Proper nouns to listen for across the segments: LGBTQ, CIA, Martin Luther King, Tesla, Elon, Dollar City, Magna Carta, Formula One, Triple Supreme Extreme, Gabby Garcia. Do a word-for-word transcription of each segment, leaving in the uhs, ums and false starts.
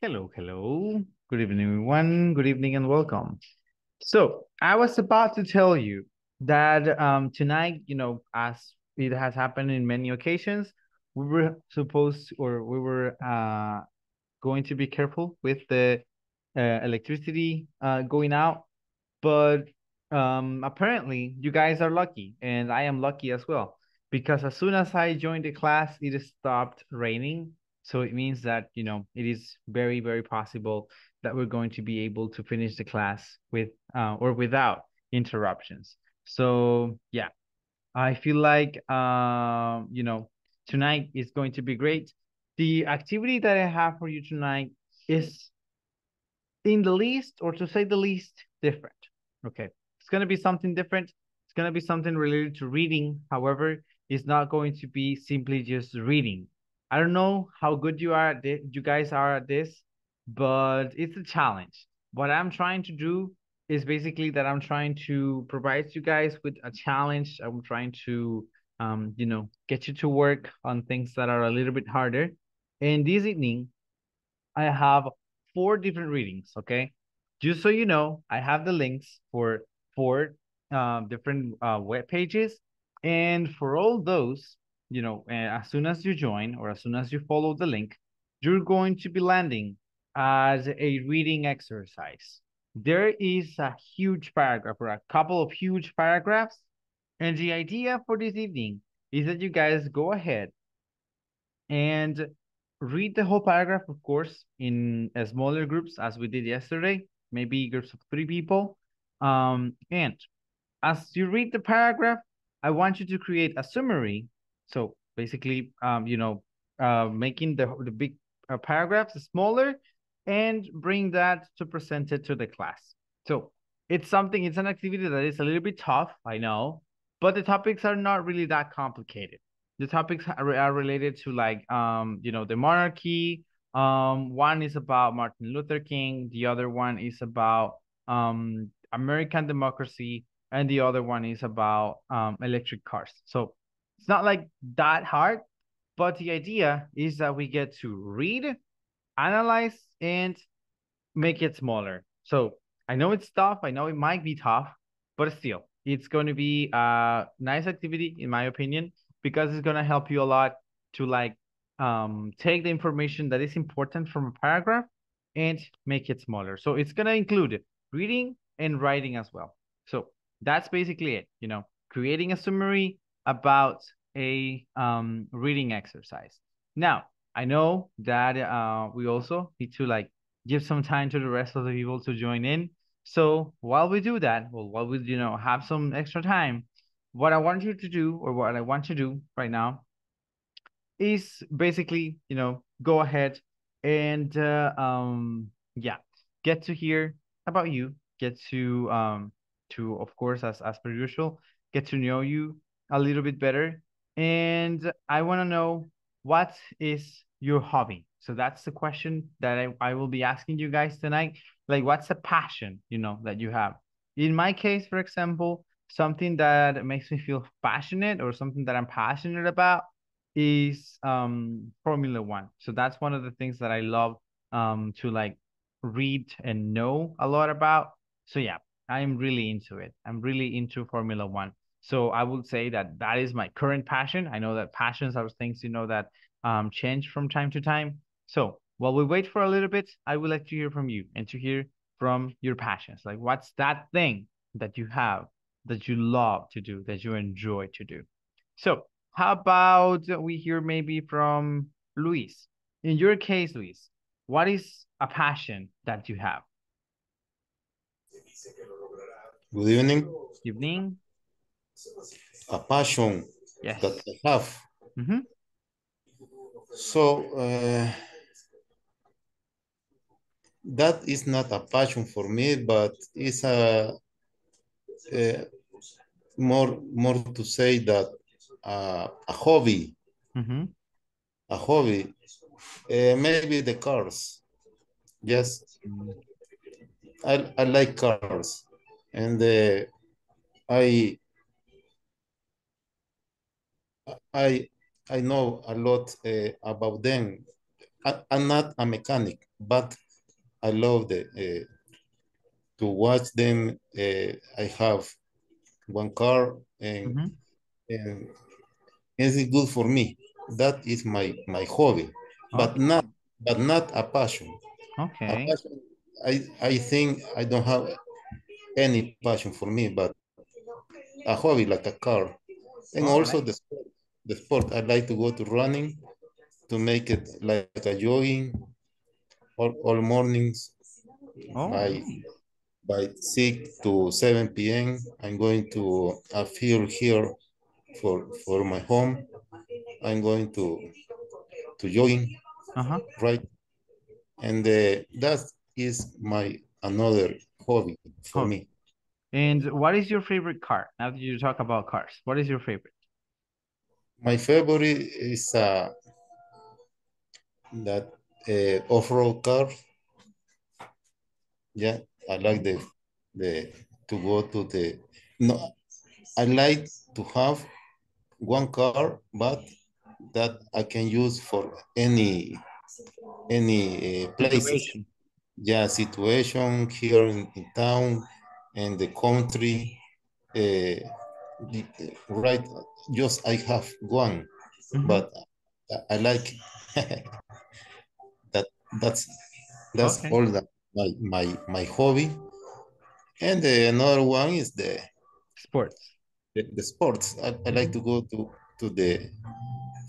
Hello, hello. Good evening, everyone. Good evening and welcome. So I was about to tell you that um, tonight, you know, as it has happened in many occasions, we were supposed to, or we were uh, going to be careful with the uh, electricity uh, going out. But um, apparently you guys are lucky and I am lucky as well, because as soon as I joined the class, it stopped raining. So it means that, you know, it is very, very possible that we're going to be able to finish the class with uh, or without interruptions. So, yeah, I feel like, uh, you know, tonight is going to be great. The activity that I have for you tonight is in the least, or to say the least, different. Okay, it's going to be something different. It's going to be something related to reading. However, it's not going to be simply just reading. I don't know how good you are, you guys are at this, but it's a challenge. What I'm trying to do is basically that I'm trying to provide you guys with a challenge. I'm trying to, um, you know, get you to work on things that are a little bit harder. And this evening, I have four different readings, okay? Just so you know, I have the links for four uh, different uh, web pages. And for all those, you know, as soon as you join or as soon as you follow the link, you're going to be landing as a reading exercise. There is a huge paragraph or a couple of huge paragraphs. And the idea for this evening is that you guys go ahead and read the whole paragraph, of course, in smaller groups as we did yesterday, maybe groups of three people. Um, and as you read the paragraph, I want you to create a summary. So basically, um, you know, uh, making the, the big uh, paragraphs smaller and bring that to present it to the class. So it's something, it's an activity that is a little bit tough, I know, but the topics are not really that complicated. The topics are, are related to like, um, you know, the monarchy. Um, one is about Martin Luther King. The other one is about um, American democracy. And the other one is about um, electric cars. So it's not like that hard, but the idea is that we get to read, analyze, and make it smaller. So I know it's tough. I know it might be tough, but still, it's going to be a nice activity, in my opinion, because it's going to help you a lot to like um, take the information that is important from a paragraph and make it smaller. So it's going to include reading and writing as well. So that's basically it, you know, creating a summary about a um, reading exercise. Now, I know that uh, we also need to like give some time to the rest of the people to join in. So while we do that, well, while we, you know, have some extra time, what I want you to do, or what I want to do right now, is basically, you know, go ahead and uh, um, yeah, get to hear about you, get to um, to of course, as as per usual, get to know you a little bit better. And I want to know, what is your hobby? So that's the question that I, I will be asking you guys tonight. Like, what's a passion, you know, that you have? In my case, for example, something that makes me feel passionate or something that I'm passionate about is um, Formula One. So that's one of the things that I love um, to like read and know a lot about. So yeah, I'm really into it. I'm really into Formula One. So I would say that that is my current passion. I know that passions are things, you know, that um, change from time to time. So while we wait for a little bit, I would like to hear from you and to hear from your passions. Like, what's that thing that you have, that you love to do, that you enjoy to do? So how about we hear maybe from Luis? In your case, Luis, what is a passion that you have? Good evening. Good evening. A passion, yes, that I have. Mm-hmm. So uh, that is not a passion for me, but it's a, a more more to say that uh, a hobby. Mm-hmm. A hobby, uh, maybe the cars. Yes, I I like cars, and uh, I. I I know a lot uh, about them. I, I'm not a mechanic, but I love the, uh, to watch them. Uh, I have one car and, mm-hmm. and it's good for me. That is my, my hobby, okay. but not but not a passion. Okay. A passion, I, I think I don't have any passion for me, but a hobby like a car. And All also right. the sport. The sport, I like to go to running, to make it like a jogging all, all mornings. Oh. By, by six to seven P M I'm going to a field here for for my home. I'm going to to jogging, uh-huh. right? And uh, that is my another hobby for oh. me. And what is your favorite car? Now that you talk about cars, what is your favorite? My favorite is uh, that uh, off-road car. Yeah, I like the the to go to the no. I like to have one car, but that I can use for any any uh, place. Situation. Yeah, situation here in, in town and the country. Uh, the, right, just I have one, mm-hmm. but I, I like that. That's that's okay. all that my my my hobby. And the, another one is the sports. The, the sports. I, I like to go to, to the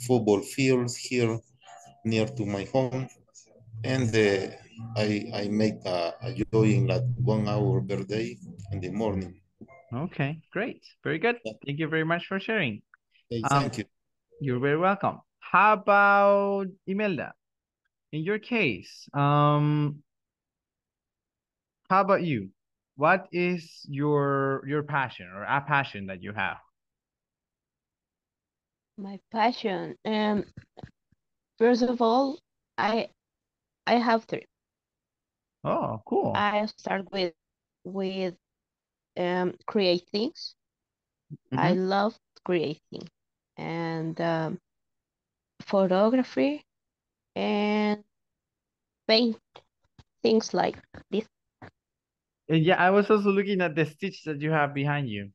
football fields here near to my home. And the, I, I make a, a jogging like one hour per day in the morning. Okay, great. Very good. Thank you very much for sharing. Hey, thank um, you. You're very welcome. How about Imelda? In your case, um, how about you? What is your your passion or a passion that you have? My passion, um, first of all, I I have three. Oh, cool! I start with with um create things. Mm-hmm. I love creating, and um, photography and paint, things like this. And yeah, I was also looking at the stitch that you have behind you.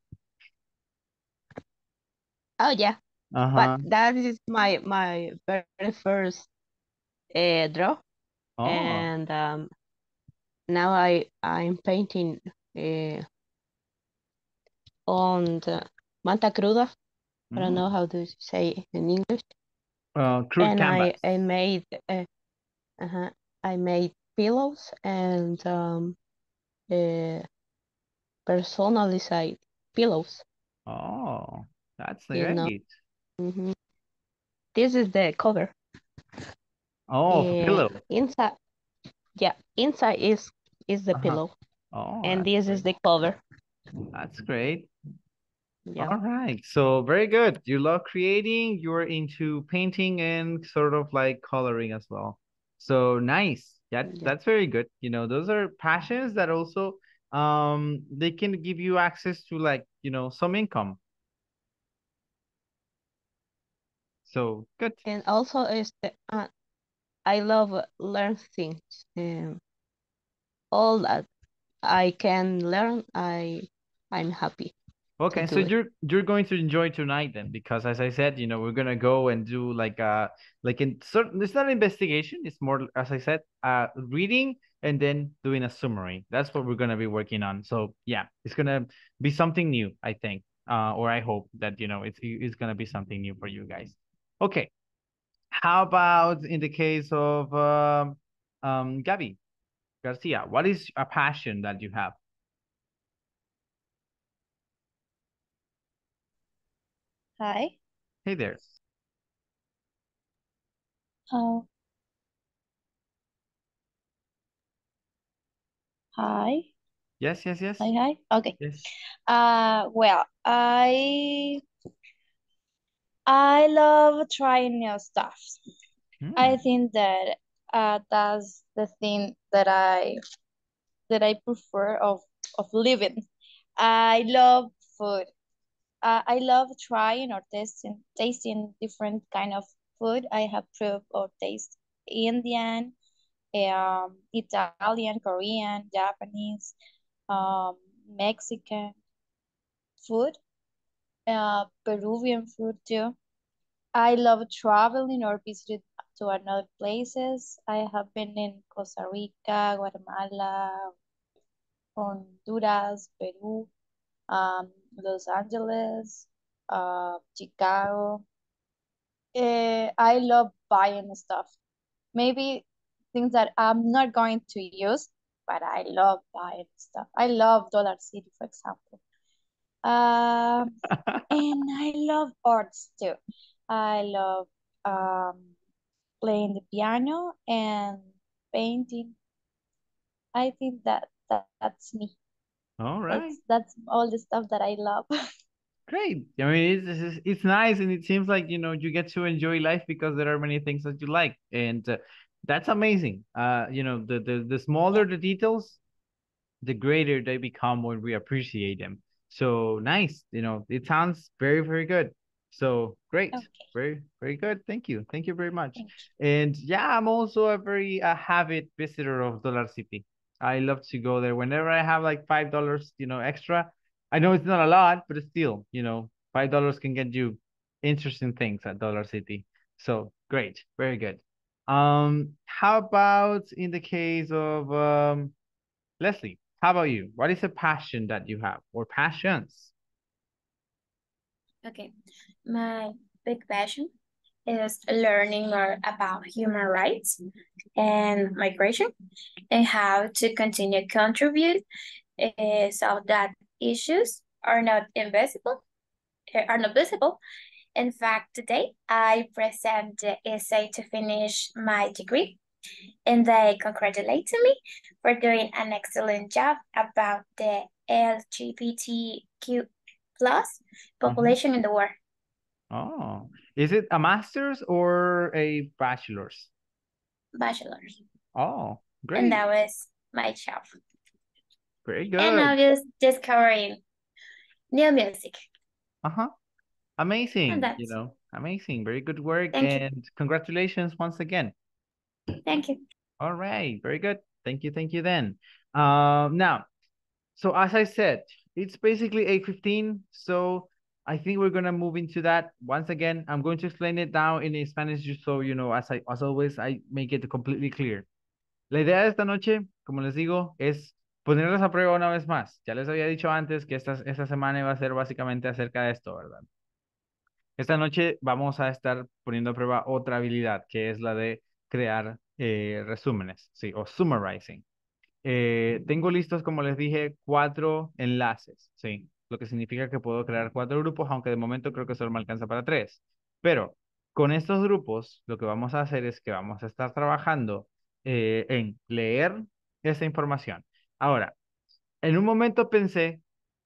Oh yeah, uh-huh. but that is my my very first uh, draw, oh. and um, now I I'm painting uh, on the manta cruda. Mm. I don't know how to say it in English. Uh, crude and canvas. I I made uh, uh-huh, I made pillows and um. Uh, personalized pillows. Oh, that's great. Mm-hmm. This is the cover. Oh, uh, pillow. Inside, yeah, inside is is the uh-huh. pillow. Oh, and this great. Is the cover. That's great. Yeah. All right. So very good. You love creating. You're into painting and sort of like coloring as well. So nice. That, that's very good. You know, those are passions that also, um, they can give you access to like, you know, some income. So good. And also is the, uh, I love learn things. Um, all that I can learn, I, I'm happy. Okay, so you're you're going to enjoy tonight then, because as I said, you know, we're gonna go and do like a like in certain. It's not an investigation. It's more, as I said, uh, reading and then doing a summary. That's what we're gonna be working on. So yeah, it's gonna be something new, I think, uh, or I hope that you know it's it's gonna be something new for you guys. Okay, how about in the case of um, um Gabby Garcia? What is a passion that you have? Hi. Hey there. Oh. Hi. Yes, yes, yes. Hi, hi. Okay. Yes. Uh, well, I I love trying new stuff. Mm. I think that uh that's the thing that I that I prefer of of living. I love food. Uh, I love trying or tasting, tasting different kind of food I have proved or taste Indian, um, Italian, Korean, Japanese, um, Mexican food, uh, Peruvian food too. I love traveling or visited to another places. I have been in Costa Rica, Guatemala, Honduras, Peru, um, Los Angeles, uh, Chicago. Uh, I love buying stuff. Maybe things that I'm not going to use, but I love buying stuff. I love Dollar City, for example. Um, and I love arts too. I love um, playing the piano and painting. I think that, that that's me. All right. That's, that's all the stuff that I love. Great. I mean, it's, it's nice. And it seems like, you know, you get to enjoy life because there are many things that you like. And uh, that's amazing. Uh, you know, the, the, the smaller the details, the greater they become when we appreciate them. So nice. You know, it sounds very, very good. So great. Okay. Very, very good. Thank you. Thank you very much. You. And yeah, I'm also a very a avid visitor of Dollar City. I love to go there whenever I have like five dollars, you know, extra. I know it's not a lot, but it's still, you know, five dollars can get you interesting things at Dollar City. So great. Very good. Um, how about in the case of um, Leslie, how about you? What is a passion that you have or passions? Okay, my big passion is learning more about human rights and migration and how to continue to contribute uh, so that issues are not invisible, are not visible. In fact, today I present the essay to finish my degree and they congratulated me for doing an excellent job about the L G B T Q plus population mm-hmm. in the world. Oh, is it a master's or a bachelor's? Bachelor's. Oh, great. And that was my job. Very good. And I was discovering new music. Uh-huh. Amazing, you know, amazing. Very good work. Thank and you. Congratulations once again. Thank you. All right. Very good. Thank you. Thank you then. Um, now, so as I said, it's basically eight fifteen, so I think we're going to move into that. Once again, I'm going to explain it now in Spanish, just so, you know, as I as always, I make it completely clear. La idea de esta noche, como les digo, es ponerles a prueba una vez más. Ya les había dicho antes que esta, esta semana iba a ser básicamente acerca de esto, ¿verdad? Esta noche vamos a estar poniendo a prueba otra habilidad, que es la de crear eh, resúmenes, sí, o summarizing. Eh, tengo listos, como les dije, cuatro enlaces, ¿sí? Lo que significa que puedo crear cuatro grupos, aunque de momento creo que solo me alcanza para tres. Pero con estos grupos, lo que vamos a hacer es que vamos a estar trabajando eh, en leer esa información. Ahora, en un momento pensé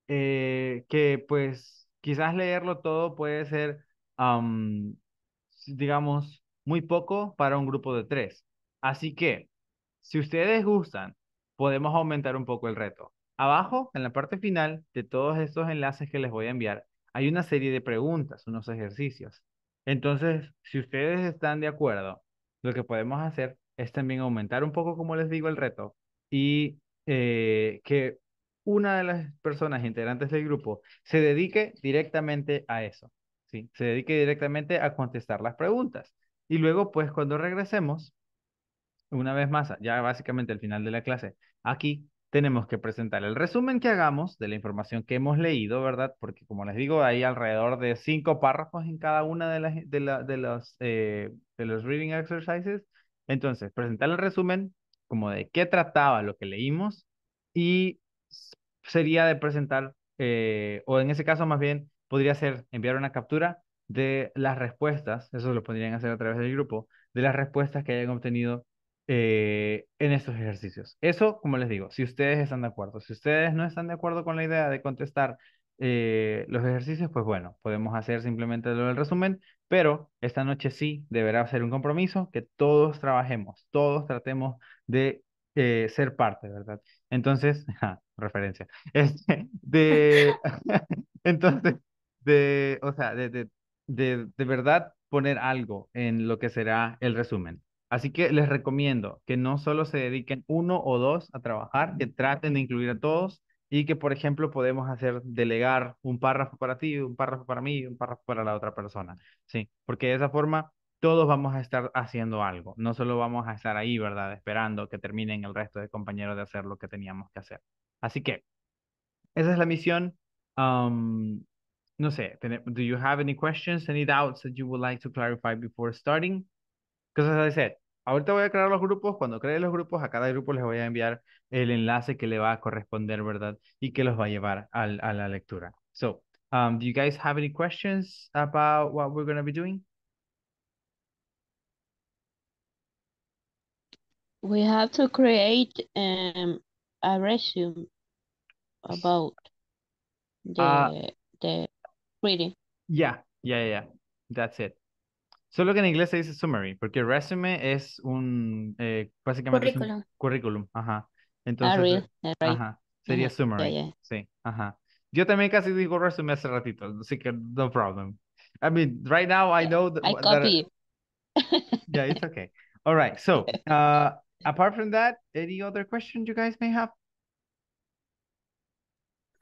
eh, que, pues, quizás leerlo todo puede ser, um, digamos, muy poco para un grupo de tres. Así que, si ustedes gustan, podemos aumentar un poco el reto. Abajo, en la parte final de todos estos enlaces que les voy a enviar, hay una serie de preguntas, unos ejercicios. Entonces, si ustedes están de acuerdo, lo que podemos hacer es también aumentar un poco, como les digo, el reto y eh, que una de las personas integrantes del grupo se dedique directamente a eso, ¿sí? Se dedique directamente a contestar las preguntas. Y luego, pues, cuando regresemos, una vez más, ya básicamente al final de la clase, aquí tenemos que presentar el resumen que hagamos de la información que hemos leído, ¿verdad? Porque como les digo, hay alrededor de cinco párrafos en cada una de, las, de, la, de, los, eh, de los reading exercises. Entonces, presentar el resumen como de qué trataba lo que leímos y sería de presentar, eh, o en ese caso más bien, podría ser enviar una captura de las respuestas, eso lo podrían hacer a través del grupo, de las respuestas que hayan obtenido Eh, en estos ejercicios. Eso, como les digo, si ustedes están de acuerdo. Si ustedes no están de acuerdo con la idea de contestar eh, los ejercicios, pues bueno, podemos hacer simplemente lo del resumen, pero esta noche sí deberá ser un compromiso que todos trabajemos, todos tratemos de eh, ser parte, ¿verdad? Entonces, ja, referencia, este, de, entonces, de, o sea, de, de, de, de verdad poner algo en lo que será el resumen. Así que les recomiendo que no solo se dediquen uno o dos a trabajar, que traten de incluir a todos y que, por ejemplo, podemos hacer delegar un párrafo para ti, un párrafo para mí, un párrafo para la otra persona. Sí, porque de esa forma todos vamos a estar haciendo algo. No solo vamos a estar ahí, ¿verdad? Esperando que terminen el resto de compañeros de hacer lo que teníamos que hacer. Así que esa es la misión. Um, no sé, do you have any questions, any doubts that you would like to clarify before starting? Because as I said, ahorita voy a crear los grupos. Cuando cree los grupos, a cada grupo les voy a enviar el enlace que le va a corresponder, ¿verdad? Y que los va a llevar al, a la lectura. So, um, do you guys have any questions about what we're going to be doing? We have to create um, a resume about the, uh, the reading. Yeah, yeah, yeah. That's it. Solo que en inglés se dice summary, porque resume es un, eh, básicamente curriculum. Es un currículum, ajá. Entonces, real, right. Ajá, sería summary, yeah, yeah. Sí, ajá. Yo también casi digo resume hace ratito, así que no problem. I mean, right now I know that... I copy that, yeah, it's okay. All right, so, uh, apart from that, any other question you guys may have?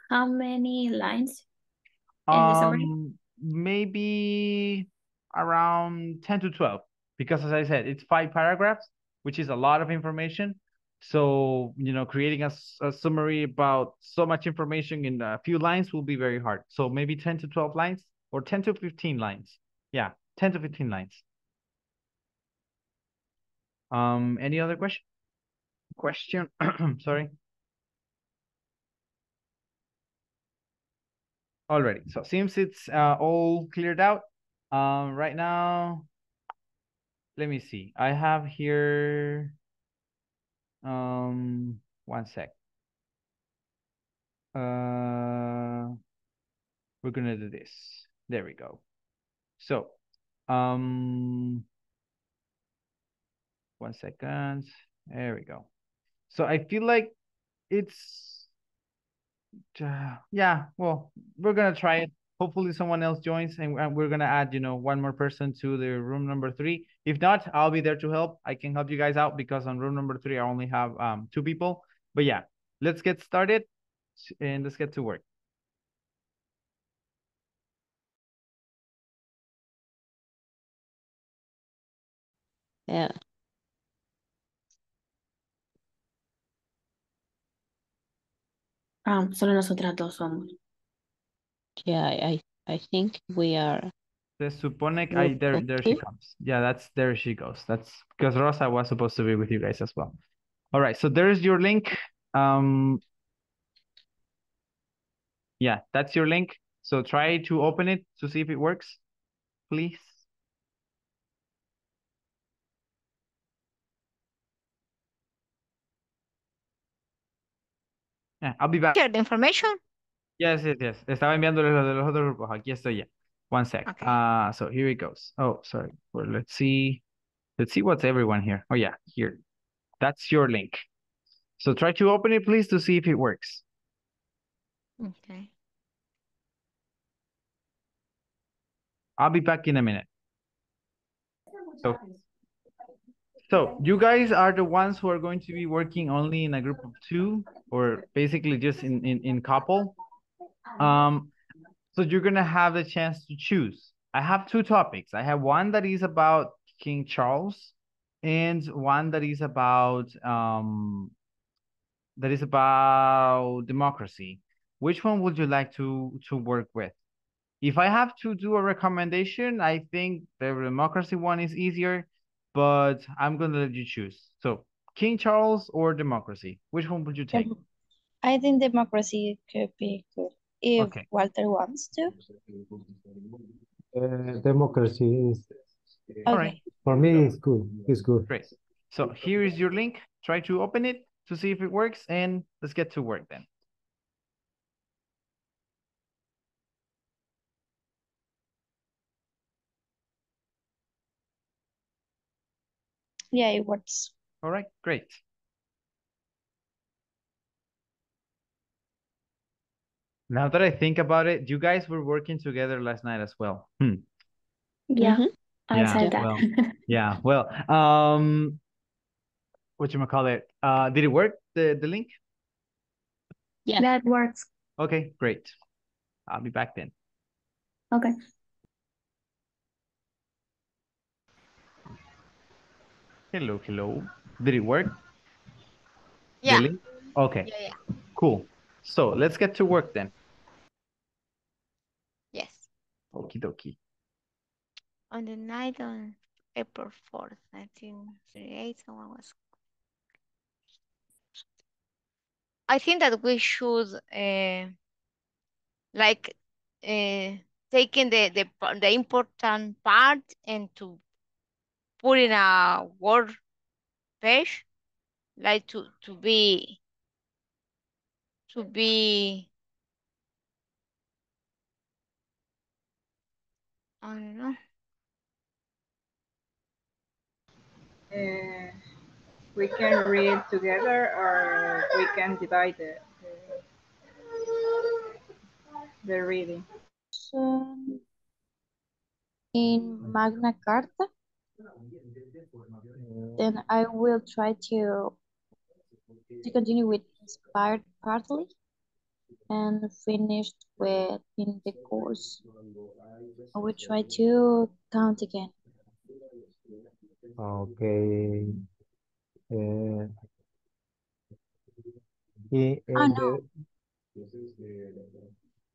How many lines in um, the summary? Maybe... around ten to twelve, because as I said, it's five paragraphs, which is a lot of information. So, you know, creating a, a summary about so much information in a few lines will be very hard. So maybe ten to twelve lines or ten to fifteen lines. Yeah, ten to fifteen lines. Um, any other question? Question, sorry. Alrighty, so seems it's uh, all cleared out. Um, right now, let me see. I have here, um, one sec. Uh, we're going to do this. There we go. So, um, one second. There we go. So I feel like it's, uh, yeah, well, we're going to try it. Hopefully someone else joins and we're going to add, you know, one more person to the room number three. If not, I'll be there to help. I can help you guys out because on room number three, I only have um two people. But yeah, let's get started and let's get to work. Yeah. Um, solo nosotras dos somos. Yeah, I I think we are. Se supone que I, there there she comes. Yeah, that's there she goes. That's because Rosa was supposed to be with you guys as well. All right, so there's your link. Um. Yeah, that's your link. So try to open it to see if it works, please. Yeah, I'll be back. Get the information. Yes, yes, yes. Estaba enviándoles lo de los otros grupos. Aquí estoy ya. One sec. Okay. Uh, so here it goes. Oh, sorry. Well, let's see. Let's see what's everyone here. Oh, yeah. Here. That's your link. So try to open it, please, to see if it works. Okay. I'll be back in a minute. So, so you guys are the ones who are going to be working only in a group of two or basically just in, in, in couple. Um, so you're going to have the chance to choose. I have two topics. I have one that is about King Charles and one that is about, um, that is about democracy. Which one would you like to, to work with? If I have to do a recommendation, I think the democracy one is easier, but I'm going to let you choose. So King Charles or democracy, which one would you take? I think democracy could be good. If okay. Walter wants to. Uh, democracy is all right. For me, it's good. It's good. Great. So here is your link. Try to open it to see if it works, and let's get to work then. Yeah, it works. All right, great. Now that I think about it, you guys were working together last night as well. Hmm. Yeah. Mm-hmm. outside yeah, that. Well, yeah. Well, um, whatchamacallit? Uh, did it work? The, the link? Yeah, that works. Okay, great. I'll be back then. Okay. Hello, hello. Did it work? Yeah. Really? Okay. Yeah, yeah. Cool. So let's get to work then. Yes. Okie dokie. On the night on April fourth, nineteen thirty-eight, someone was... I think that we should, uh, like, uh, taking the, the, the important part and to put in a word page, like to, to be, to be, I don't know. Uh, we can read together, or we can divide the the, the reading. So in Magna Carta, then I will try to to continue with inspired partly and finished with in the course. I will try to count again. Okay. Uh, he, uh, oh, no.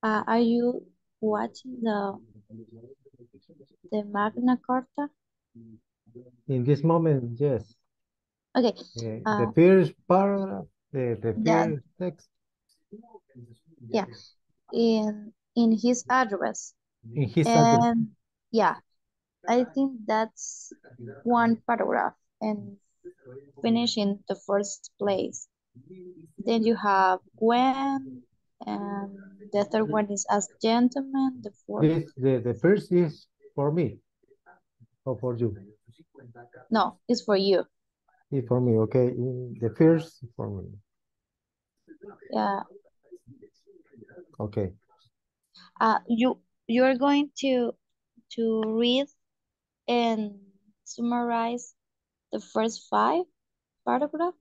Uh, are you watching the the Magna Carta? In this moment, yes. Okay. Uh, uh, the first paragraph, the, the first that, text. Yeah. In in his address. In his and, address. Yeah. I think that's one paragraph and finish in the first place. Then you have when, and the third one is as gentlemen. The fourth. This, the, the first is for me or for you? No, it's for you. It's for me, okay. The first is for me. Yeah. Okay. Uh, you you are going to to read and summarize the first five paragraphs,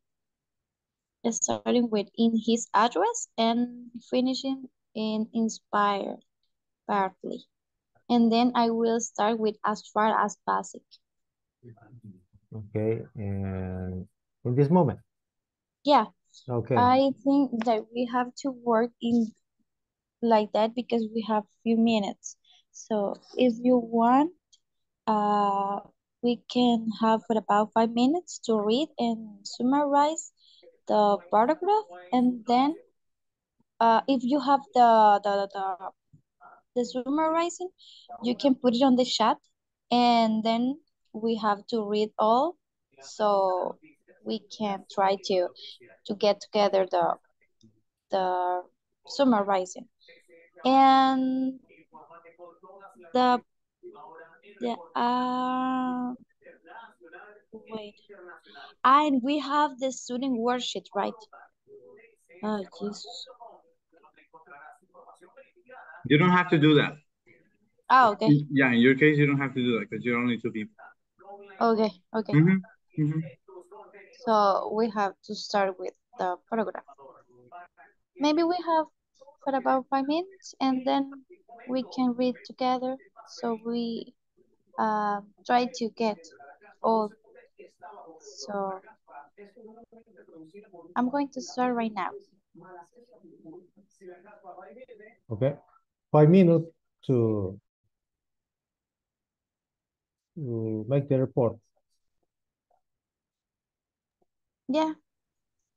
starting with in his address and finishing in inspired partly. And then I will start with as far as basic. Okay, and in this moment? Yeah. Okay. I think that we have to work in like that because we have few minutes. So if you want, uh, we can have for about five minutes to read and summarize the paragraph, and then uh, if you have the the, the the summarizing, you can put it on the chat, and then we have to read all, so we can try to to get together the the summarizing. And The, the uh, wait, and we have the student worksheet, right? Oh, Jesus. You don't have to do that. Oh, okay. Yeah, in your case, you don't have to do that because you're only two people. Okay, okay. Mm-hmm. Mm-hmm. So we have to start with the paragraph. Maybe we have for about five minutes and then we can read together, so we uh, try to get all. So I'm going to start right now. Okay, five minutes to, to make the report. Yeah,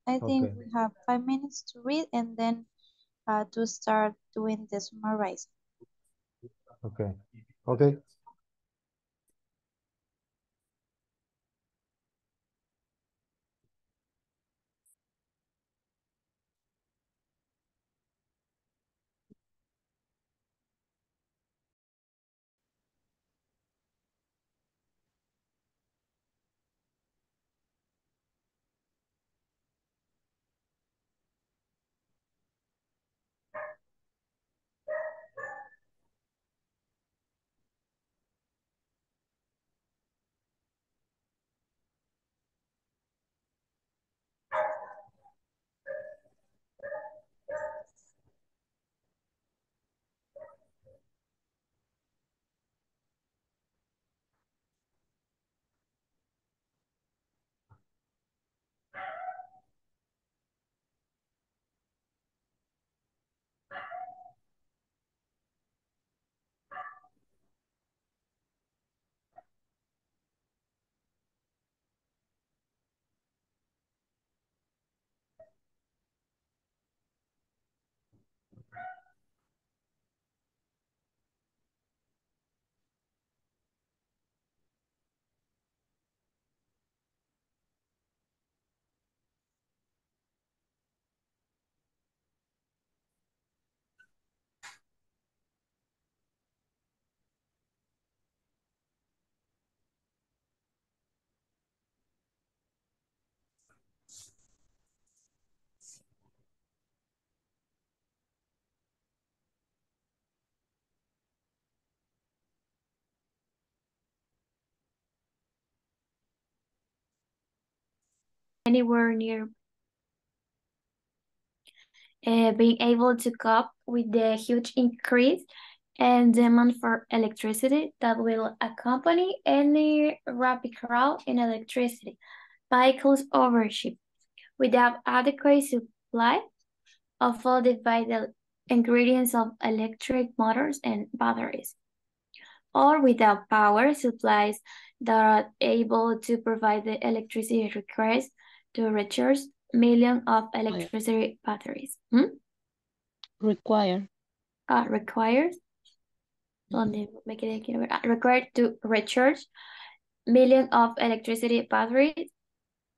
I think okay. We have five minutes to read and then uh, to start doing the summarizing. Okay. Okay. anywhere near. Uh, being able to cope with the huge increase and demand for electricity that will accompany any rapid growth in electricity vehicles ownership without adequate supply of followed by the ingredients of electric motors and batteries, or without power supplies that are able to provide the electricity required to recharge millions of electricity batteries. Hmm? Require. Uh, requires. Let me make it again. Required to recharge millions of electricity batteries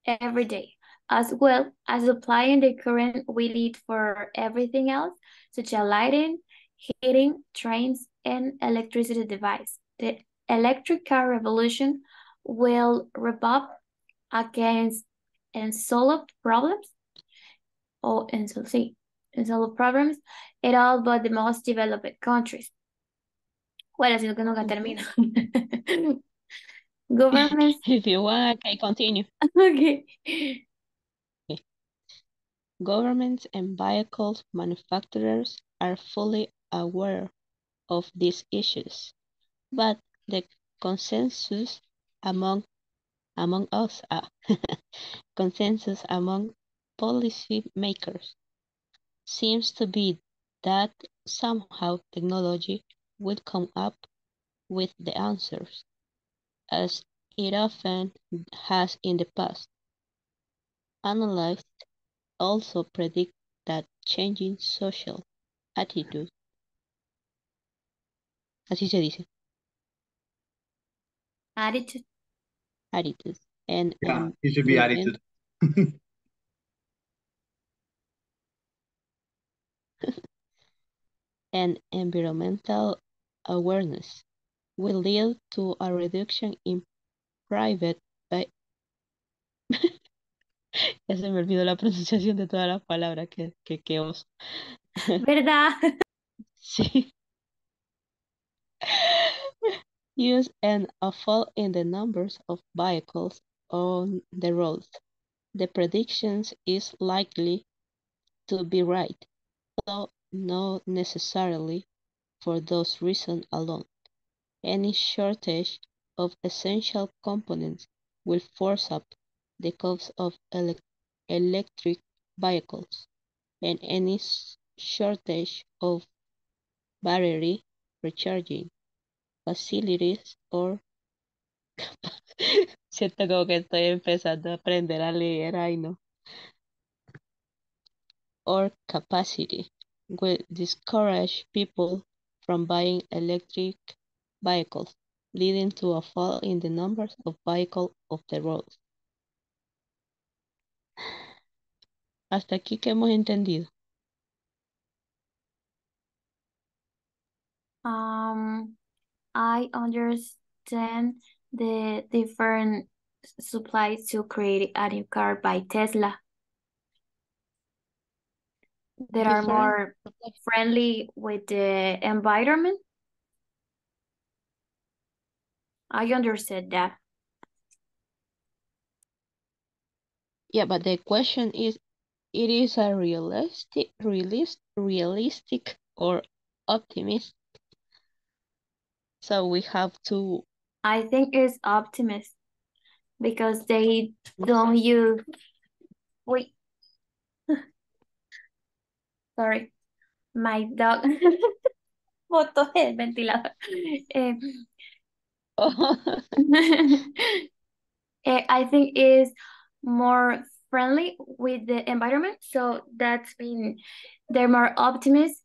every day, as well as supplying the current we need for everything else, such as lighting, heating, trains, and electricity device. The electric car revolution will revolve against unsolved problems, or unsolved problems, at all but the most developed countries. Bueno, sino que nunca termino. Governments. If you want, I continue. Okay. okay. Governments and vehicle manufacturers are fully aware of these issues, but the consensus among among us, uh, consensus among policy makers seems to be that somehow technology will come up with the answers, as it often has in the past. Analysts also predict that changing social attitudes, así se dice, attitude, attitudes, and yeah, um, it should be attitude. And environmental awareness will lead to a reduction in private by... Ya se me olvidó la pronunciación de todas las palabras que, que, que os... ¿Verdad? Sí. Use and a fall in the numbers of vehicles on the road. The predictions is likely to be right, though not necessarily for those reasons alone. Any shortage of essential components will force up the cost of ele electric vehicles, and any shortage of battery recharging facilities or... Siento como que estoy empezando a aprender a leer, ay no. Or capacity will discourage people from buying electric vehicles, leading to a fall in the numbers of vehicles off the road. Hasta aquí que hemos entendido. Um, I understand the different supplies to create a new car by Tesla. That are more friendly with the environment. I understood that. Yeah, but the question is, it is a realistic, realist, realistic or optimist? So we have to... I think it's optimist because they don't use... Wait. Sorry, my dog botó el ventilador. Eh, oh. eh, I think is more friendly with the environment, so that's been they're more optimistic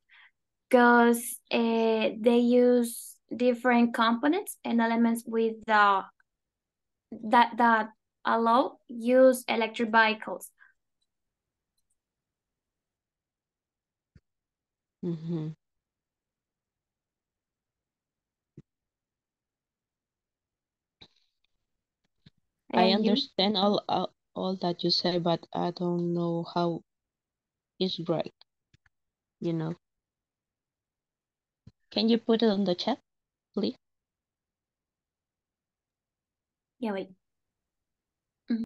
because eh, they use different components and elements with the that that allow use electric vehicles. Mm-hmm. I understand you? all uh, all that you say, but I don't know how it's right, you know. Can you put it on the chat, please? Yeah, wait. Mm-hmm.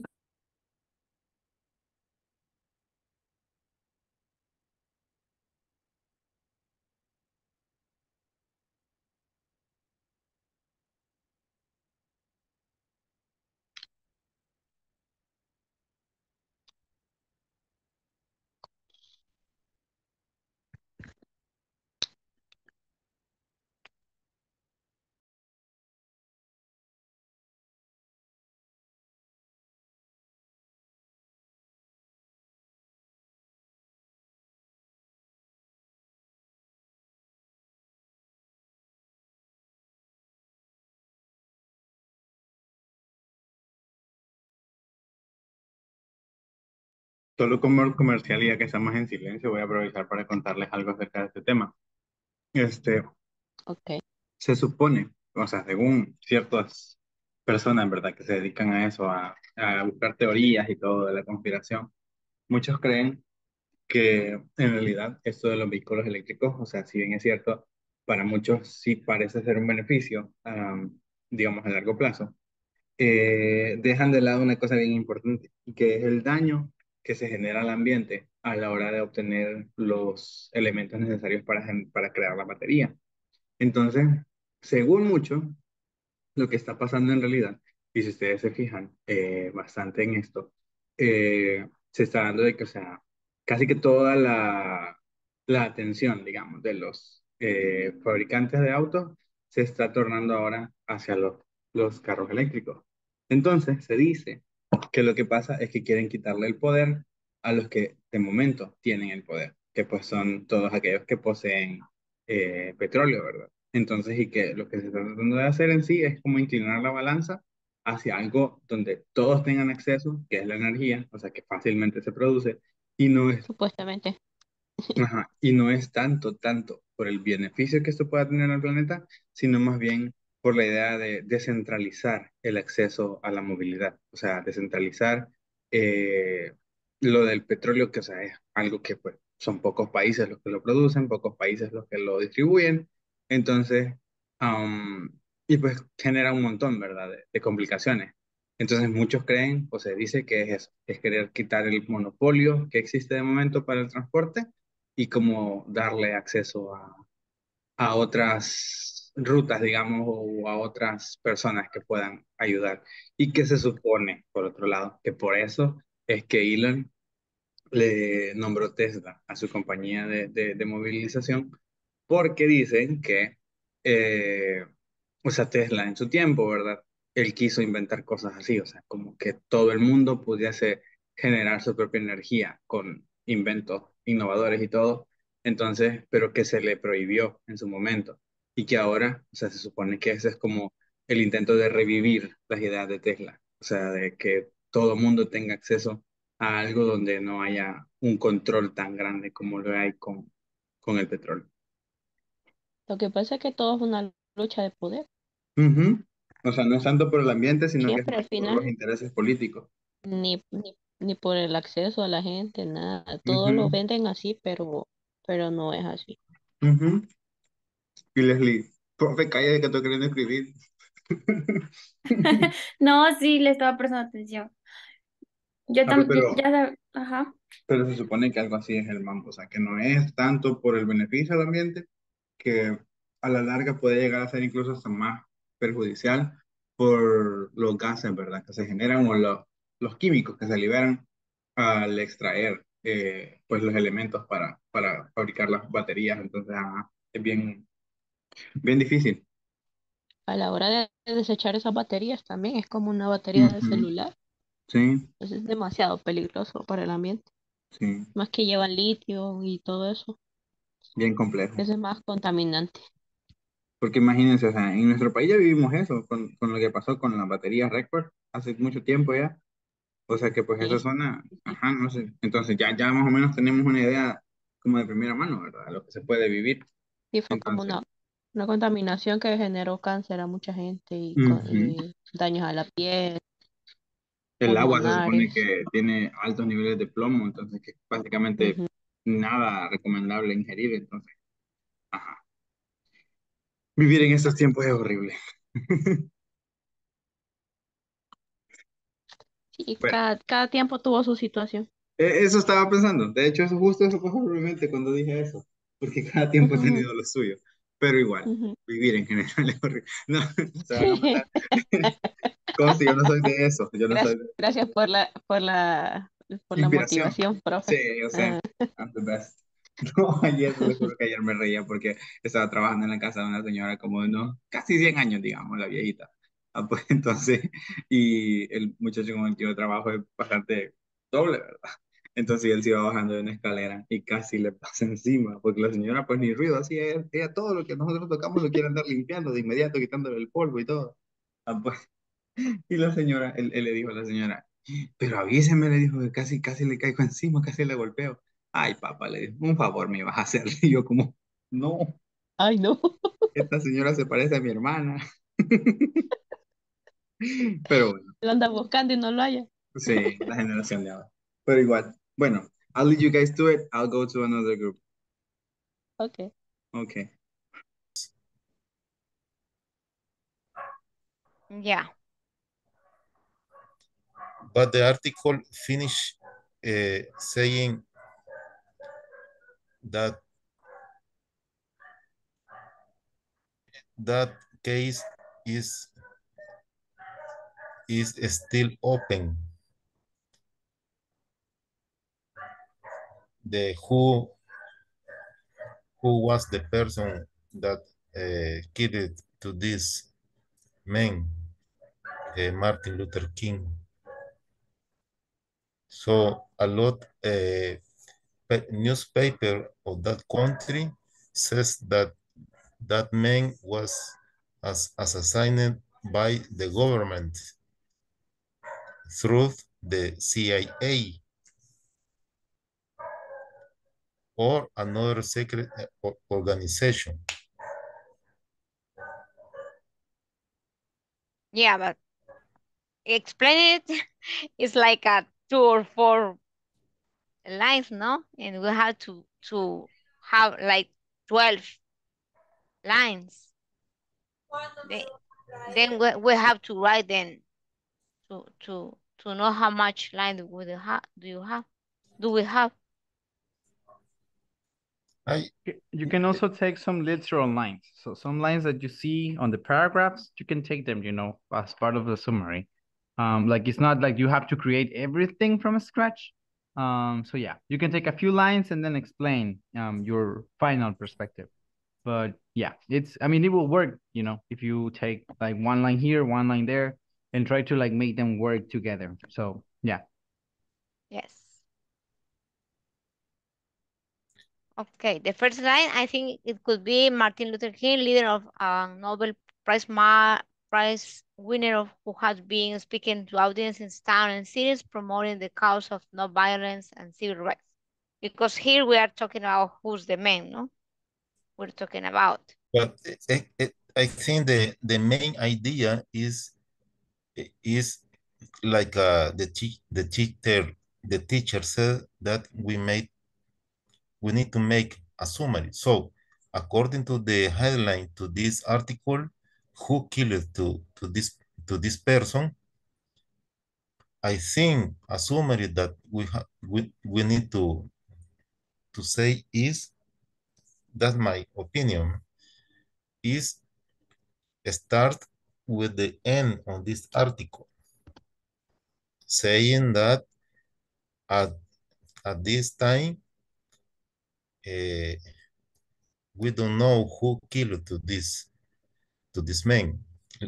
solo como comercial, y ya que estamos en silencio, voy a aprovechar para contarles algo acerca de este tema. Este, okay. Se supone, o sea, según ciertas personas, ¿verdad?, que se dedican a eso, a, a buscar teorías y todo de la conspiración, muchos creen que en realidad esto de los vehículos eléctricos, o sea, si bien es cierto, para muchos sí parece ser un beneficio, um, digamos, a largo plazo, eh, dejan de lado una cosa bien importante, que es el daño que se genera al ambiente a la hora de obtener los elementos necesarios para, para crear la batería. Entonces, según mucho, lo que está pasando en realidad, y si ustedes se fijan eh, bastante en esto, eh, se está dando de que, o sea, casi que toda la, la atención, digamos, de los eh, fabricantes de autos se está tornando ahora hacia los, los carros eléctricos. Entonces, se dice que lo que pasa es que quieren quitarle el poder a los que de momento tienen el poder, que pues son todos aquellos que poseen eh, petróleo, ¿verdad? Entonces, y que lo que se está tratando de hacer en sí es como inclinar la balanza hacia algo donde todos tengan acceso, que es la energía, o sea, que fácilmente se produce, y no es... Supuestamente. Ajá, y no es tanto, tanto por el beneficio que esto pueda tener al planeta, sino más bien por la idea de descentralizar el acceso a la movilidad, o sea, descentralizar eh, lo del petróleo, que o sea, es algo que pues, son pocos países los que lo producen, pocos países los que lo distribuyen, entonces, um, y pues genera un montón, ¿verdad?, de, de complicaciones. Entonces muchos creen, o se dice que es eso, es querer quitar el monopolio que existe de momento para el transporte y como darle acceso a, a otras rutas, digamos, o a otras personas que puedan ayudar. Y que se supone, por otro lado, que por eso es que Elon le nombró Tesla a su compañía de, de, de movilización, porque dicen que, eh, o sea, Tesla en su tiempo, ¿verdad?, él quiso inventar cosas así, o sea, como que todo el mundo pudiese generar su propia energía con inventos innovadores y todo, entonces, pero que se le prohibió en su momento. Y que ahora, o sea, se supone que ese es como el intento de revivir las ideas de Tesla, o sea, de que todo mundo tenga acceso a algo donde no haya un control tan grande como lo hay con, con el petróleo. Lo que pasa es que todo es una lucha de poder. Uh-huh. O sea, no es tanto por el ambiente, sino siempre, que al final, por los intereses políticos. Ni, ni, ni por el acceso a la gente, nada. Todos uh-huh. lo venden así, pero, pero no es así. Uh-huh. Y Leslie, profe, cállate que estoy queriendo escribir. No, sí, le estaba prestando atención. Yo también, ya, ajá. Pero se supone que algo así es el mambo, o sea, que no es tanto por el beneficio del ambiente, que a la larga puede llegar a ser incluso hasta más perjudicial por los gases, ¿verdad?, que se generan o los, los químicos que se liberan al extraer eh, pues los elementos para, para fabricar las baterías. Entonces, ajá, es bien... bien difícil. A la hora de desechar esas baterías también es como una batería uh-huh. de celular. Sí. Entonces es demasiado peligroso para el ambiente. Sí. Más que llevan litio y todo eso. Bien complejo. Eso es más contaminante. Porque imagínense, o sea, en nuestro país ya vivimos eso, con, con lo que pasó con las baterías récord hace mucho tiempo ya. O sea que pues sí. Esa zona, ajá, no sé. Entonces ya, ya más o menos tenemos una idea como de primera mano, ¿verdad? Lo que se puede vivir. Sí, fue entonces, como una... una contaminación que generó cáncer a mucha gente y, uh-huh. y daños a la piel. El agua se supone que tiene altos niveles de plomo, entonces que básicamente uh-huh. nada recomendable ingerir, entonces, ajá. Vivir en estos tiempos es horrible. Sí, bueno. cada, cada tiempo tuvo su situación. Eso estaba pensando, de hecho eso justo eso pasó probablemente cuando dije eso, porque cada tiempo uh-huh. ha tenido lo suyo. Pero igual, uh-huh. vivir en general es horrible. No, se van a matar. Como si yo no soy de eso. Yo no gracias, soy de... gracias por la, por la, por la motivación, profe. Sí, yo sé. Uh-huh. I'm the best. No, ayer, que ayer me reía porque estaba trabajando en la casa de una señora como de unos casi cien años, digamos, la viejita. Ah, pues, entonces, y el muchacho con el que yo trabajo es bastante doble, ¿verdad? Entonces él se iba bajando de una escalera y casi le pasa encima, porque la señora pues ni ruido hacía, ella, ella todo lo que nosotros tocamos lo quiere andar limpiando de inmediato, quitándole el polvo y todo. Ah, pues. Y la señora, él, él le dijo a la señora, Pero avíseme, le dijo, que casi, casi le caigo encima, casi le golpeo. Ay, papá, le dijo, un favor me ibas a hacer. Y yo como, no, Ay, no. esta señora se parece a mi hermana. Pero bueno, Lo andas buscando y no lo hallas. sí, la generación de ahora. Pero igual, bueno, I'll let you guys do it. I'll go to another group. Ok. Okay. Yeah. But the article finish uh, saying that that case is is still open. The who who was the person that uh, killed to this man, uh, Martin Luther King. So a lot uh, newspaper of that country says that that man was as assassinated by the government through the C I A or another secret organization. Yeah, but explain it. It's like a two or four lines, no? And we have to to have like twelve lines. They, then we, we have to write them to to to know how much lines would have do you have do we have. I, you can also take some literal lines. So some lines that you see on the paragraphs, you can take them, you know, as part of the summary. Um, like it's not like you have to create everything from scratch. Um, so yeah, you can take a few lines and then explain um your final perspective. But yeah, it's, I mean, it will work, you know, if you take like one line here, one line there, and try to like make them work together. So yeah. Yes. Okay, the first line, I think it could be Martin Luther King, leader of a Nobel Prize Ma Prize winner of, who has been speaking to audiences in towns and cities, promoting the cause of nonviolence and civil rights. Because here we are talking about who's the man, no? We're talking about. But it, it, I think the, the main idea is is like uh, the the teacher the teacher said that we made. We need to make a summary. So, according to the headline to this article, who killed to, to this to this person? I think a summary that we ha we we need to to say is that my opinion is start with the end on this article, saying that at at this time. Uh, we don't know who killed to this to this man,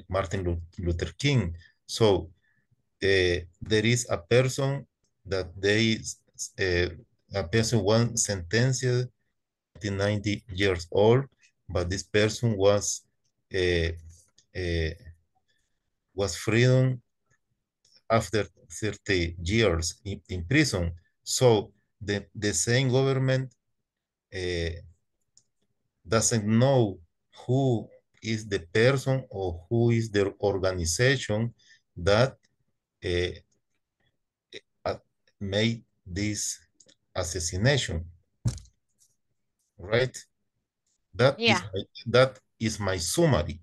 Martin Luther King. So uh, there is a person that they uh, a person was sentenced to ninety years old, but this person was uh, uh, was freed after thirty years in, in prison. So the the same government. Uh, doesn't know who is the person or who is the organization that uh, uh, made this assassination, right? That yeah. is my, that is my summary.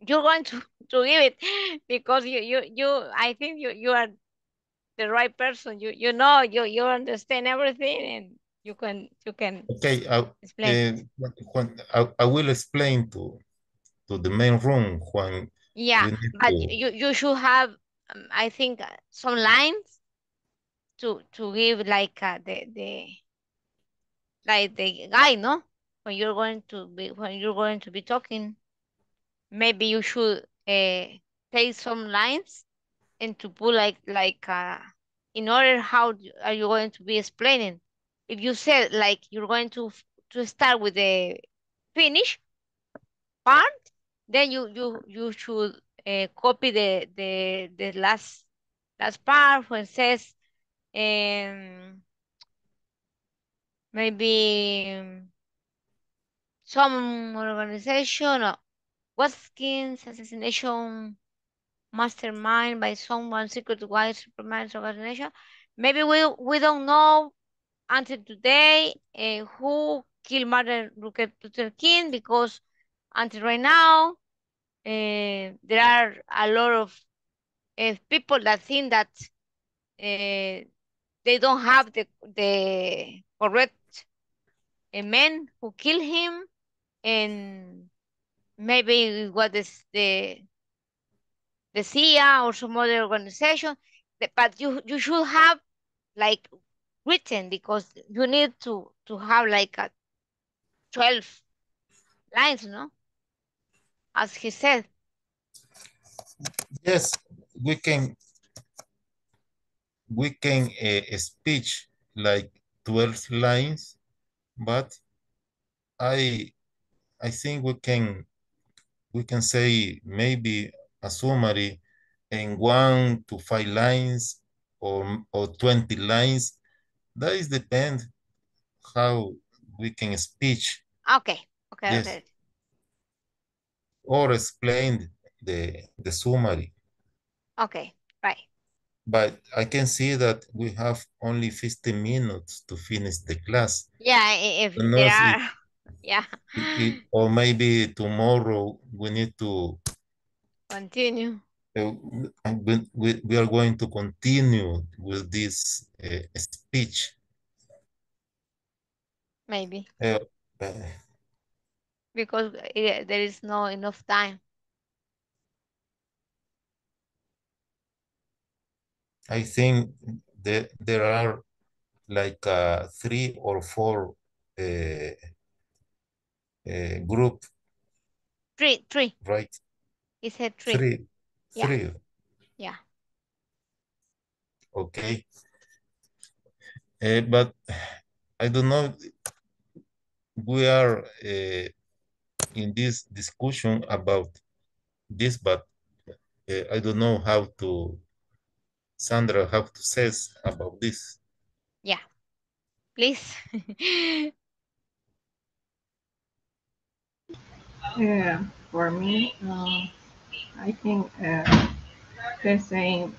You're going to, to give it because you you you I think you you are the right person. You you know you you understand everything and. You can, you can okay, I, explain. Uh, I, I will explain to to the main room when. Yeah, but to... you you should have, um, I think, uh, some lines to to give like uh, the the like the guy, no? When you're going to be when you're going to be talking, maybe you should uh, take some lines and to put like like uh, in order how are you going to be explaining. If you said like you're going to to start with the finish part, then you you you should uh, copy the the the last last part where it says um, maybe some organization or Watkins assassination mastermind by someone secret white supremacist organization. Maybe we we don't know until today uh, who killed Martin Luther King, because until right now uh, there are a lot of uh, people that think that uh, they don't have the the correct uh, men who killed him, and maybe it was this, the the C I A or some other organization. But you you should have like written, because you need to to have like a twelve lines, no? As he said. Yes, we can we can uh, speech like twelve lines, but I I think we can we can say maybe a summary in one to five lines or, or twenty lines. That is depend how we can speech. Okay, okay, yes. Okay. Or explain the, the summary. Okay, right. But I can see that we have only fifteen minutes to finish the class. Yeah, if so there are, if, yeah. If, if, or maybe tomorrow we need to continue. Uh, we, we are going to continue with this uh, speech. Maybe. Uh, uh, because uh, there is no enough time. I think that there are like uh, three or four uh, uh, group. Three, three. Right. It's a three. Three. Yeah. Three. Yeah. Okay. Uh, but I don't know. We are uh, in this discussion about this, but uh, I don't know how to, Sandra, how to say about this. Yeah. Please. Yeah. For me. Uh... I think uh, the same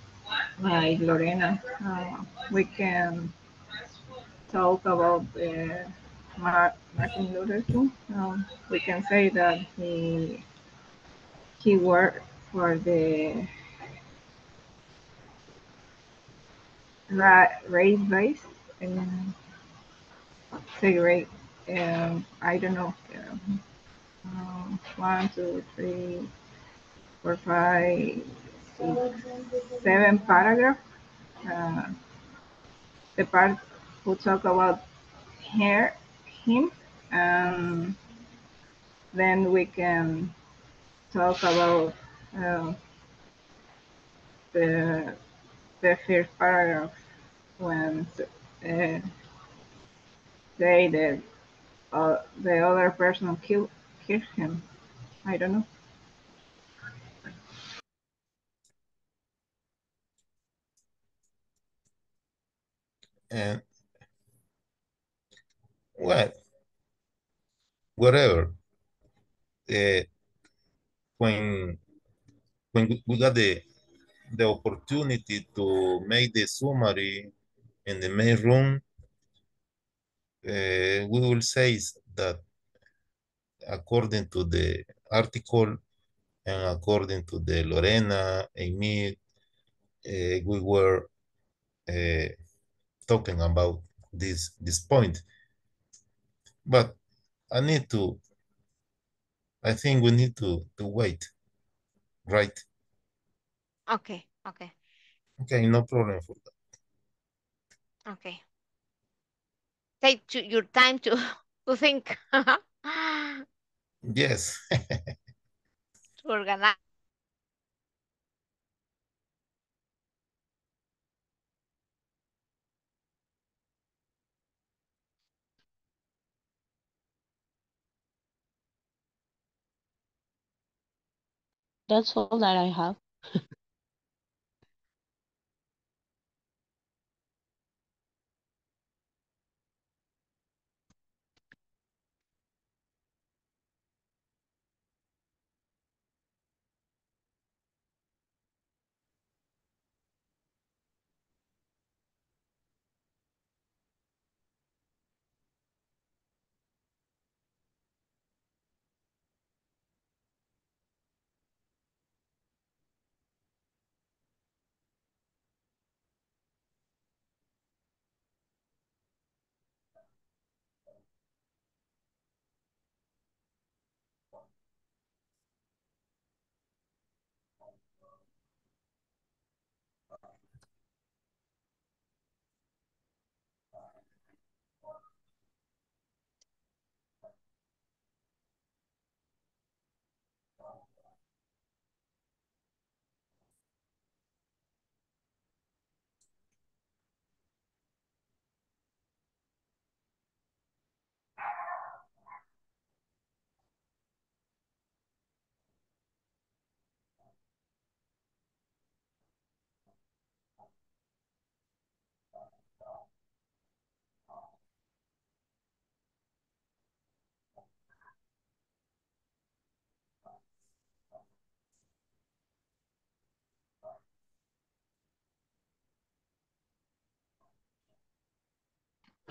like Lorena, uh, we can talk about uh, Martin Luther King. Um, we can say that he, he worked for the ra race based and segregate, um, I don't know, um, um, one, two, three, four, five, six, seven paragraph. Uh, the part who talk about her, him, um, then we can talk about uh, the the first paragraph when uh, they the uh, the other person killed killed him. I don't know. And well, whatever. Uh, when when we got the the opportunity to make the summary in the main room, uh, we will say that according to the article and according to the Lorena and me, uh, we were. Uh, talking about this this point, but I need to, I think we need to, to wait, right? Okay, okay. Okay, no problem for that. Okay. Take to your time to, to think. Yes. To organize. That's all that I have.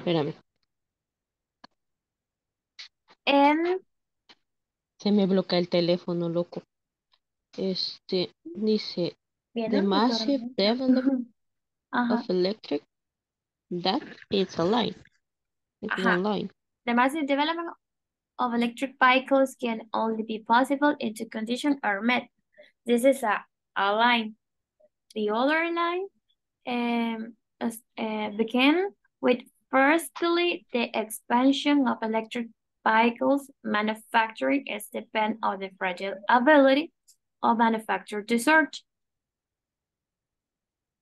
Espérame. En, Se me bloquea el teléfono, loco. Este dice viene the massive totalmente. development Ajá, of electric that is a line. It's a ajá. line. The massive development of electric vehicles can only be possible if the conditions are met. This is a, a line. The other line um, as- uh, began with firstly the expansion of electric vehicles manufacturing is depend on the fragile ability of manufacturer to search.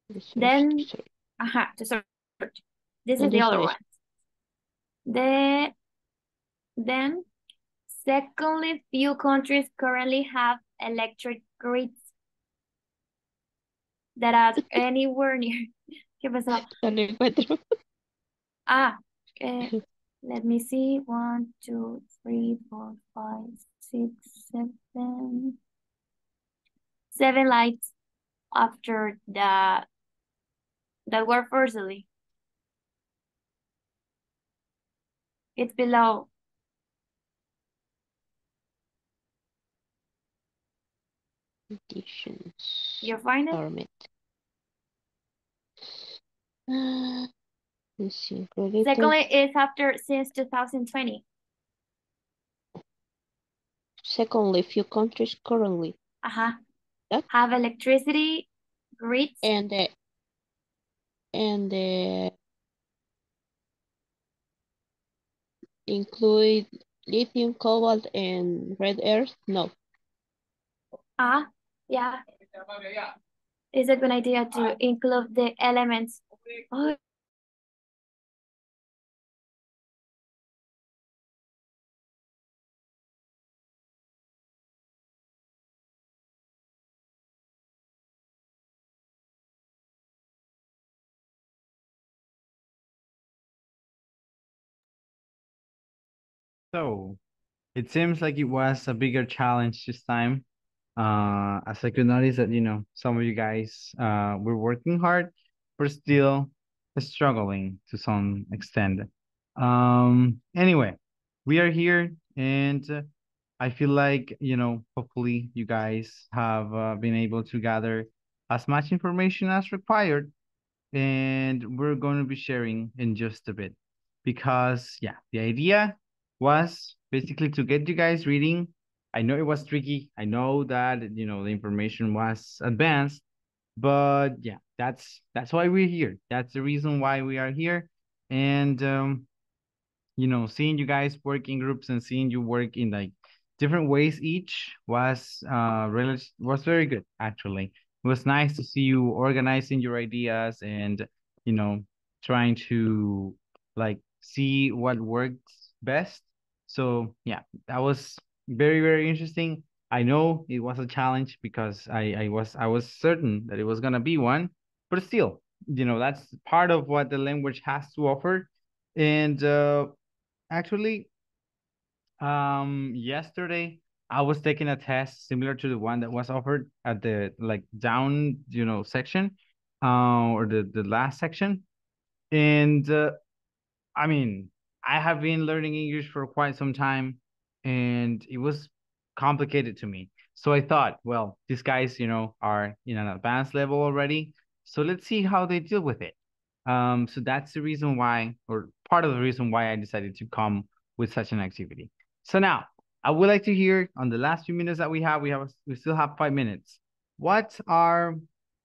Research, Then, research. aha, to search. This is And the this other one. is The then, secondly, few countries currently have electric grids that are anywhere near. ¿Qué pasó? ya lo encuentro. Ah, eh, let me see. One, two, three, four, five, six, seven. Seven lights after the that were firstly. It's below. Conditions. You find it? Permit. Ah, let's see. Credited. Secondly, it's after since two thousand twenty. Secondly, few countries currently Uh-huh. that Have electricity grids. and the and the include lithium, cobalt, and red earth. No. Ah, yeah. It's a good idea to include the elements. Oh, So it seems like it was a bigger challenge this time. Uh, as I could notice that, you know, some of you guys uh were working hard, but still struggling to some extent. Um, anyway, we are here, and uh, I feel like, you know, hopefully you guys have uh, been able to gather as much information as required, and we're going to be sharing in just a bit because, yeah, the idea was basically to get you guys reading. I know it was tricky. I know that, you know, the information was advanced, but yeah, that's that's why we're here. That's the reason why we are here. And um, you know, seeing you guys work in groups and seeing you work in like different ways each was uh rel was very good actually. It was nice to see you organizing your ideas and, you know, trying to like see what works best. So yeah, that was very, very interesting. I know it was a challenge because I, I was I was certain that it was gonna be one, but still, you know, that's part of what the language has to offer. And uh, actually, um, yesterday I was taking a test similar to the one that was offered at the like down, you know, section, uh, or the the last section. And uh, I mean, I have been learning English for quite some time, and it was complicated to me. So I thought, well, these guys, you know, are in an advanced level already. So let's see how they deal with it. Um, so that's the reason why, or part of the reason why I decided to come with such an activity. So now I would like to hear on the last few minutes that we have, we have, we still have five minutes. What are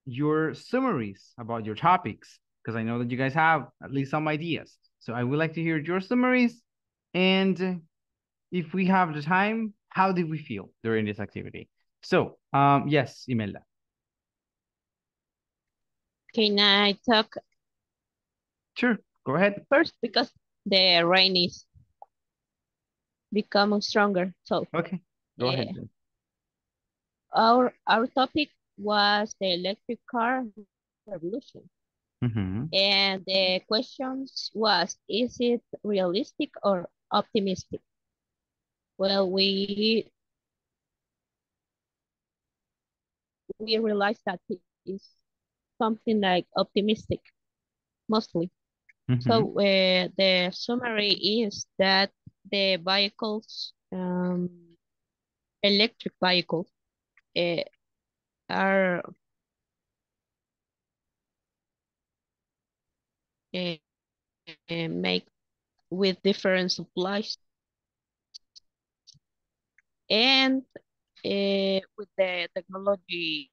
your summaries about your topics? Because I know that you guys have at least some ideas. So I would like to hear your summaries, and if we have the time, how did we feel during this activity? So, um, yes, Imelda. Can I talk Sure, go ahead. first because the rain is becoming stronger? So Okay, go ahead. eh, Then. our our topic was the electric car revolution, Mm-hmm. and the questions was, is it realistic or optimistic? Well, we we realized that it is something like optimistic mostly, So Mm-hmm. uh, the summary is that the vehicles, um, electric vehicles, uh, are uh, uh, made with different supplies and uh, with the technology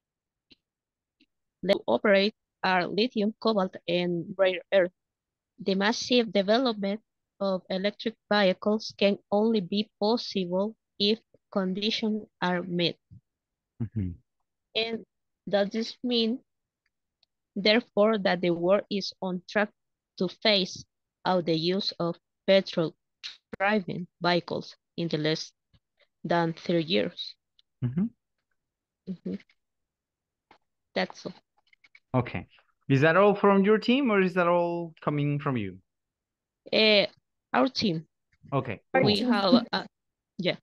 that operate are lithium, cobalt, and rare earth. The massive development of electric vehicles can only be possible if conditions are met. Mm-hmm. And does this mean, therefore, that the world is on track to phase out the use of petrol-driven vehicles in the less than three years? Mm-hmm. Mm-hmm. That's all. Okay. Is that all from your team, or is that all coming from you? Uh, our team. Okay. Cool. We have, uh, yeah.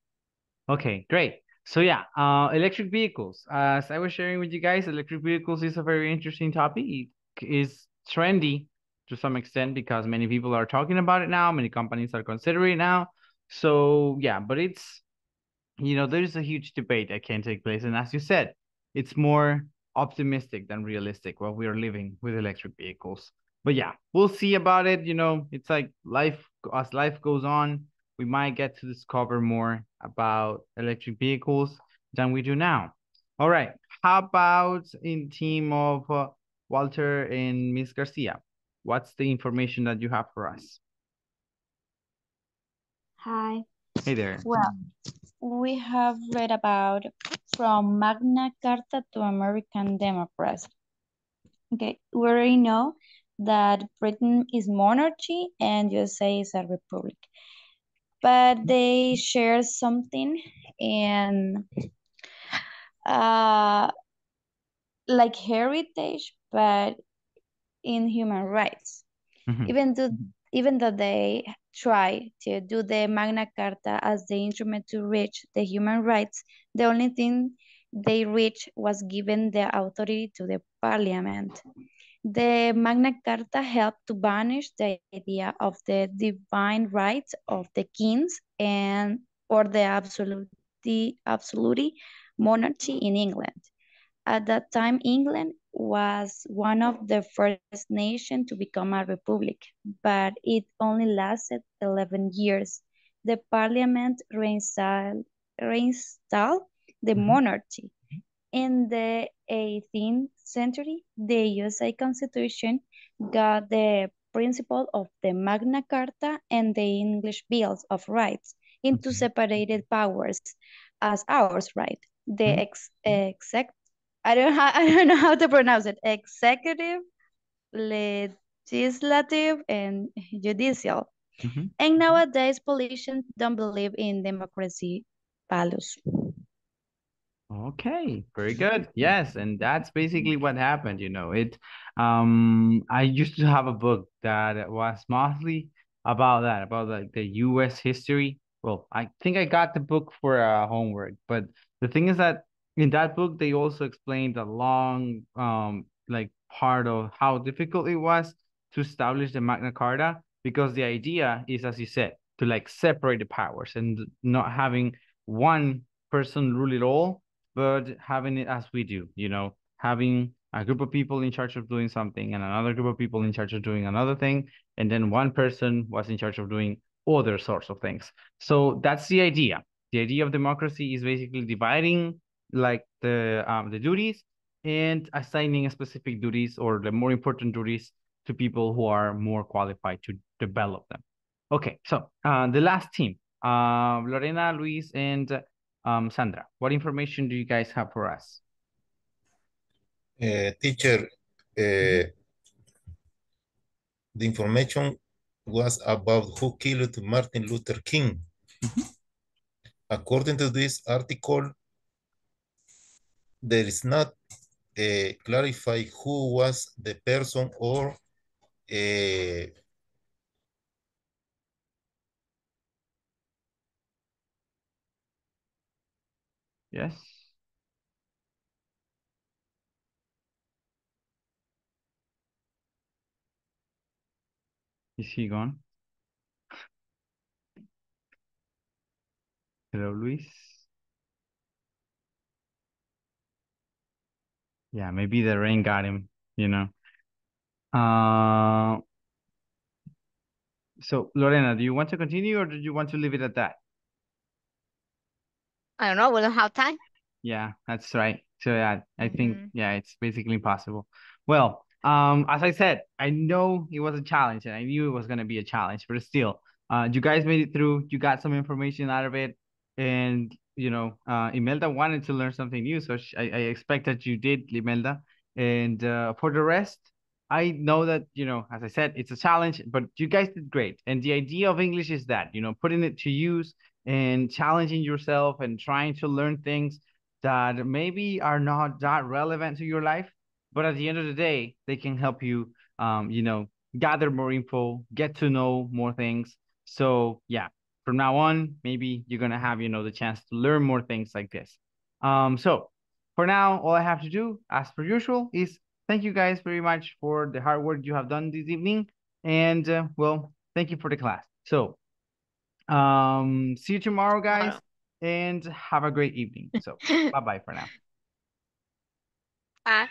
Okay, great. So yeah, uh, electric vehicles. As I was sharing with you guys, electric vehicles is a very interesting topic. It is trendy to some extent because many people are talking about it now. Many companies are considering it now. So yeah, but it's, you know, there is a huge debate that can take place. And as you said, it's more optimistic than realistic what we are living with electric vehicles. But yeah, we'll see about it. You know, it's like life, as life goes on, we might get to discover more about electric vehicles than we do now. All right. How about in team of uh, Walter and Miss Garcia? What's the information that you have for us? Hi. Hey there. Well, we have read about from Magna Carta to American democracy. Okay, we already know that Britain is monarchy and U S A is a republic. But they share something in uh, like heritage, but in human rights. Mm-hmm. Even though even though they try to do the Magna Carta as the instrument to reach the human rights, the only thing they reached was giving the authority to the parliament. The Magna Carta helped to banish the idea of the divine rights of the kings and or the absolute, the absolute monarchy in England. At that time, England was one of the first nations to become a republic, but it only lasted eleven years. The parliament reinstalled, reinstalled the monarchy. In the eighteenth century, the U S A Constitution got the principle of the Magna Carta and the English Bills of Rights into separated powers as ours, right? The ex exec I don't, I don't know how to pronounce it. Executive, legislative, and judicial. Mm-hmm. And nowadays, politicians don't believe in democracy values. Okay, very good. Yes, and that's basically what happened. You know, it. Um, I used to have a book that was mostly about that, about like the U S history. Well, I think I got the book for uh, homework, but the thing is that in that book, they also explained a long, um, like part of how difficult it was to establish the Magna Carta, because the idea is, as you said, to like separate the powers and not having one person rule it all, but having it as we do, you know, having a group of people in charge of doing something and another group of people in charge of doing another thing. And then one person was in charge of doing other sorts of things. So that's the idea. The idea of democracy is basically dividing like the um the duties and assigning specific duties or the more important duties to people who are more qualified to develop them. Okay, so uh, the last team, uh, Lorena, Luis, and um, Sandra, what information do you guys have for us? Uh, teacher, uh, the information was about who killed Martin Luther King. Mm-hmm. According to this article, there is not uh, clarify who was the person or uh, yes. Is he gone? Hello, Luis. Yeah, maybe the rain got him, you know. Uh, so, Lorena, do you want to continue or do you want to leave it at that? I don't know. We don't have time. Yeah, that's right. So, yeah, I mm-hmm. think, yeah, it's basically impossible. Well, um, as I said, I know it was a challenge and I knew it was going to be a challenge, but still, uh, you guys made it through. You got some information out of it. And, you know, uh, Imelda wanted to learn something new. So she, I, I expect that you did, Imelda. And uh, for the rest, I know that, you know, as I said, it's a challenge, but you guys did great. And the idea of English is that, you know, putting it to use and challenging yourself and trying to learn things that maybe are not that relevant to your life. But at the end of the day, they can help you, um, you know, gather more info, get to know more things. So, yeah. From now on, maybe you're going to have, you know, the chance to learn more things like this. Um, so for now, all I have to do, as per usual, is thank you guys very much for the hard work you have done this evening. And, uh, well, thank you for the class. So um, see you tomorrow, guys, and have a great evening. So bye-bye for now. Bye.